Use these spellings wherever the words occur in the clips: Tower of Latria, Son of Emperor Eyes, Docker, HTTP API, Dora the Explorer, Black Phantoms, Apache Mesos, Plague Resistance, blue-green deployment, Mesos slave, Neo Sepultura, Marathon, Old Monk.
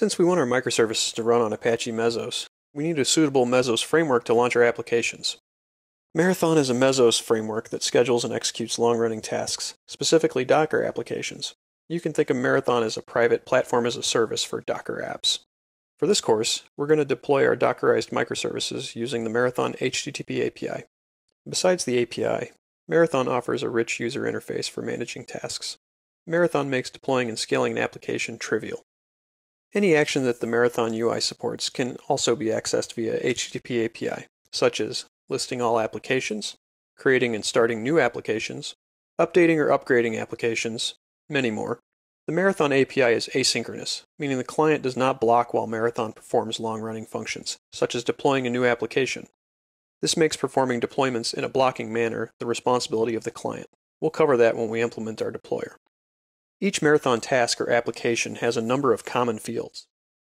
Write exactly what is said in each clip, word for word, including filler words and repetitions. Since we want our microservices to run on Apache Mesos, we need a suitable Mesos framework to launch our applications. Marathon is a Mesos framework that schedules and executes long-running tasks, specifically Docker applications. You can think of Marathon as a private platform as a service for Docker apps. For this course, we're going to deploy our Dockerized microservices using the Marathon H T T P A P I. Besides the A P I, Marathon offers a rich user interface for managing tasks. Marathon makes deploying and scaling an application trivial. Any action that the Marathon U I supports can also be accessed via H T T P A P I, such as listing all applications, creating and starting new applications, updating or upgrading applications, many more. The Marathon A P I is asynchronous, meaning the client does not block while Marathon performs long-running functions, such as deploying a new application. This makes performing deployments in a blocking manner the responsibility of the client. We'll cover that when we implement our deployer. Each Marathon task or application has a number of common fields.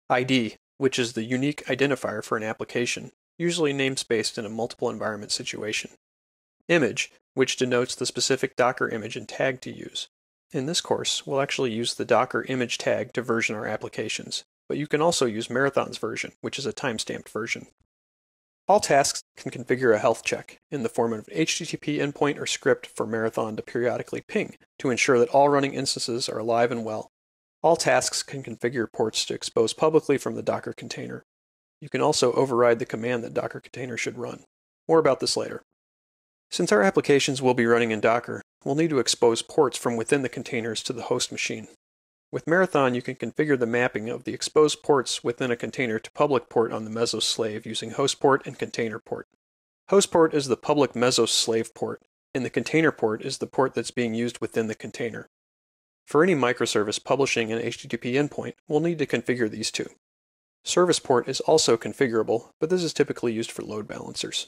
I D, which is the unique identifier for an application, usually namespaced in a multiple environment situation. Image, which denotes the specific Docker image and tag to use. In this course, we'll actually use the Docker image tag to version our applications, but you can also use Marathon's version, which is a timestamped version. All tasks can configure a health check in the form of an H T T P endpoint or script for Marathon to periodically ping to ensure that all running instances are alive and well. All tasks can configure ports to expose publicly from the Docker container. You can also override the command that Docker container should run. More about this later. Since our applications will be running in Docker, we'll need to expose ports from within the containers to the host machine. With Marathon, you can configure the mapping of the exposed ports within a container to public port on the Mesos slave using host port and container port. Host port is the public Mesos slave port, and the container port is the port that's being used within the container. For any microservice publishing an H T T P endpoint, we'll need to configure these two. Service port is also configurable, but this is typically used for load balancers.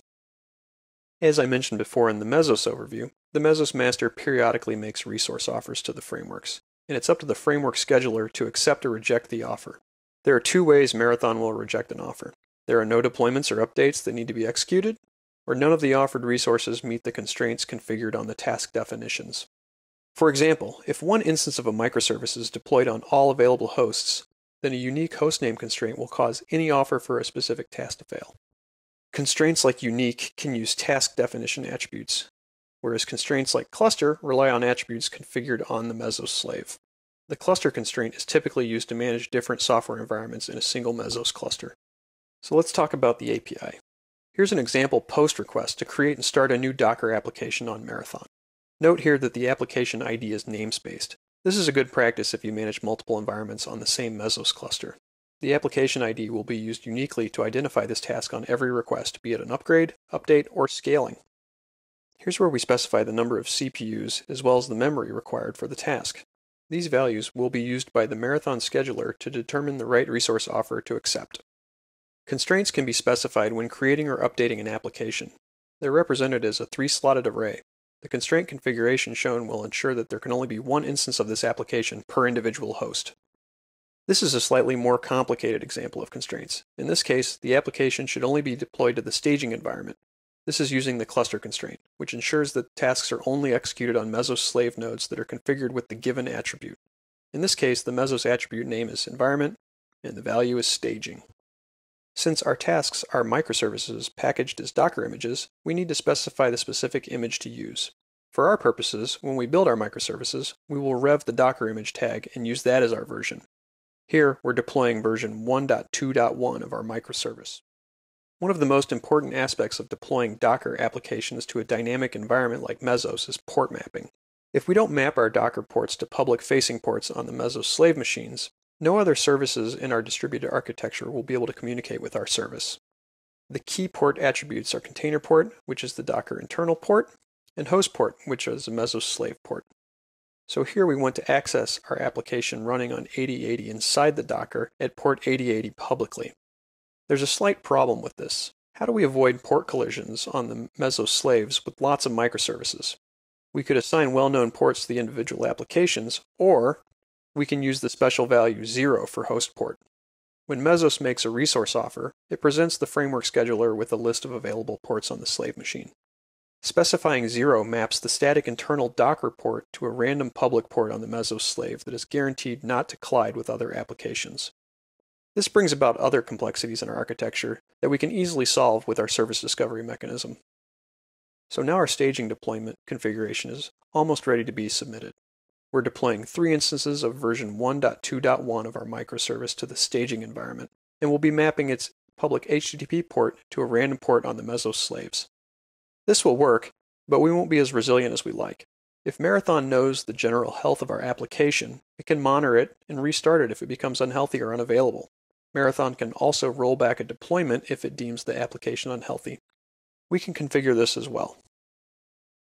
As I mentioned before in the Mesos overview, the Mesos master periodically makes resource offers to the frameworks, and it's up to the framework scheduler to accept or reject the offer. There are two ways Marathon will reject an offer. There are no deployments or updates that need to be executed, or none of the offered resources meet the constraints configured on the task definitions. For example, if one instance of a microservice is deployed on all available hosts, then a unique hostname constraint will cause any offer for a specific task to fail. Constraints like unique can use task definition attributes, whereas constraints like cluster rely on attributes configured on the Mesos slave. The cluster constraint is typically used to manage different software environments in a single Mesos cluster. So let's talk about the A P I. Here's an example post request to create and start a new Docker application on Marathon. Note here that the application I D is namespaced. This is a good practice if you manage multiple environments on the same Mesos cluster. The application I D will be used uniquely to identify this task on every request, be it an upgrade, update, or scaling. Here's where we specify the number of C P Us as well as the memory required for the task. These values will be used by the Marathon scheduler to determine the right resource offer to accept. Constraints can be specified when creating or updating an application. They're represented as a three-slotted array. The constraint configuration shown will ensure that there can only be one instance of this application per individual host. This is a slightly more complicated example of constraints. In this case, the application should only be deployed to the staging environment. This is using the cluster constraint, which ensures that tasks are only executed on Mesos slave nodes that are configured with the given attribute. In this case, the Mesos attribute name is environment, and the value is staging. Since our tasks are microservices packaged as Docker images, we need to specify the specific image to use. For our purposes, when we build our microservices, we will rev the Docker image tag and use that as our version. Here, we're deploying version one point two point one of our microservice. One of the most important aspects of deploying Docker applications to a dynamic environment like Mesos is port mapping. If we don't map our Docker ports to public-facing ports on the Mesos slave machines, no other services in our distributed architecture will be able to communicate with our service. The key port attributes are container port, which is the Docker internal port, and host port, which is a Mesos slave port. So here we want to access our application running on eighty eighty inside the Docker at port eighty eighty publicly. There's a slight problem with this. How do we avoid port collisions on the Mesos slaves with lots of microservices? We could assign well-known ports to the individual applications, or we can use the special value zero for host port. When Mesos makes a resource offer, it presents the framework scheduler with a list of available ports on the slave machine. Specifying zero maps the static internal Docker port to a random public port on the Mesos slave that is guaranteed not to collide with other applications. This brings about other complexities in our architecture that we can easily solve with our service discovery mechanism. So now our staging deployment configuration is almost ready to be submitted. We're deploying three instances of version one point two point one of our microservice to the staging environment, and we'll be mapping its public H T T P port to a random port on the Mesos slaves. This will work, but we won't be as resilient as we like. If Marathon knows the general health of our application, it can monitor it and restart it if it becomes unhealthy or unavailable. Marathon can also roll back a deployment if it deems the application unhealthy. We can configure this as well.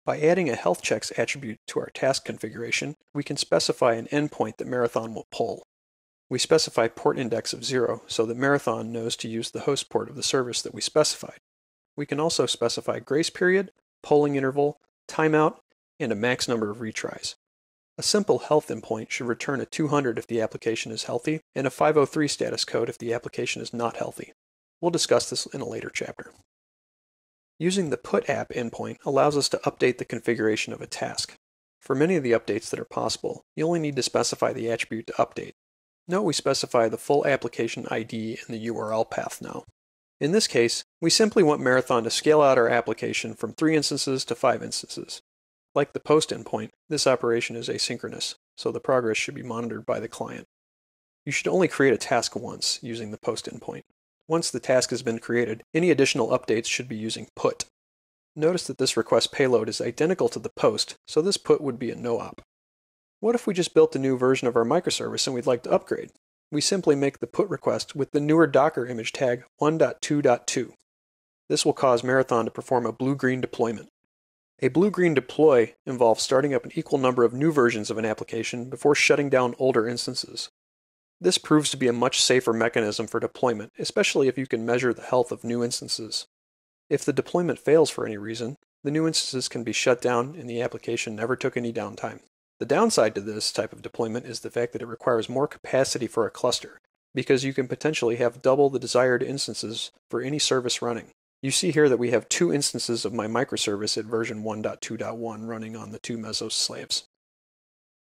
By adding a health checks attribute to our task configuration, we can specify an endpoint that Marathon will pull. We specify port index of zero so that Marathon knows to use the host port of the service that we specified. We can also specify grace period, polling interval, timeout, and a max number of retries. A simple health endpoint should return a two hundred if the application is healthy, and a five oh three status code if the application is not healthy. We'll discuss this in a later chapter. Using the put app endpoint allows us to update the configuration of a task. For many of the updates that are possible, you only need to specify the attribute to update. Note we specify the full application I D and the U R L path now. In this case, we simply want Marathon to scale out our application from three instances to five instances. Like the post endpoint, this operation is asynchronous, so the progress should be monitored by the client. You should only create a task once using the post endpoint. Once the task has been created, any additional updates should be using put. Notice that this request payload is identical to the post, so this put would be a no-op. What if we just built a new version of our microservice and we'd like to upgrade? We simply make the put request with the newer Docker image tag one point two point two. This will cause Marathon to perform a blue-green deployment. A blue-green deploy involves starting up an equal number of new versions of an application before shutting down older instances. This proves to be a much safer mechanism for deployment, especially if you can measure the health of new instances. If the deployment fails for any reason, the new instances can be shut down and the application never took any downtime. The downside to this type of deployment is the fact that it requires more capacity for a cluster, because you can potentially have double the desired instances for any service running. You see here that we have two instances of my microservice at version one point two point one running on the two Mesos slaves.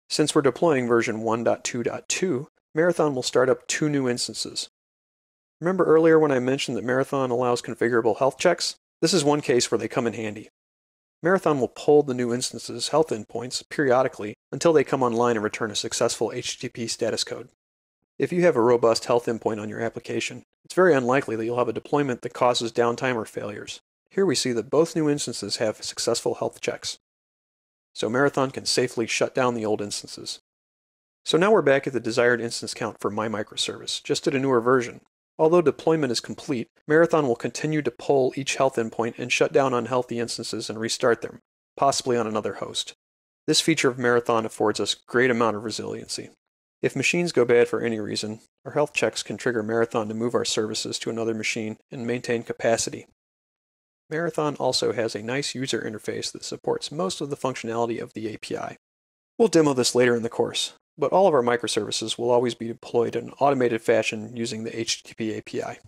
Since we're deploying version one point two point two, Marathon will start up two new instances. Remember earlier when I mentioned that Marathon allows configurable health checks? This is one case where they come in handy. Marathon will pull the new instances' health endpoints periodically until they come online and return a successful H T T P status code. If you have a robust health endpoint on your application, it's very unlikely that you'll have a deployment that causes downtime or failures. Here we see that both new instances have successful health checks. So Marathon can safely shut down the old instances. So now we're back at the desired instance count for my microservice, just at a newer version. Although deployment is complete, Marathon will continue to poll each health endpoint and shut down unhealthy instances and restart them, possibly on another host. This feature of Marathon affords us a great amount of resiliency. If machines go bad for any reason, our health checks can trigger Marathon to move our services to another machine and maintain capacity. Marathon also has a nice user interface that supports most of the functionality of the A P I. We'll demo this later in the course, but all of our microservices will always be deployed in an automated fashion using the H T T P A P I.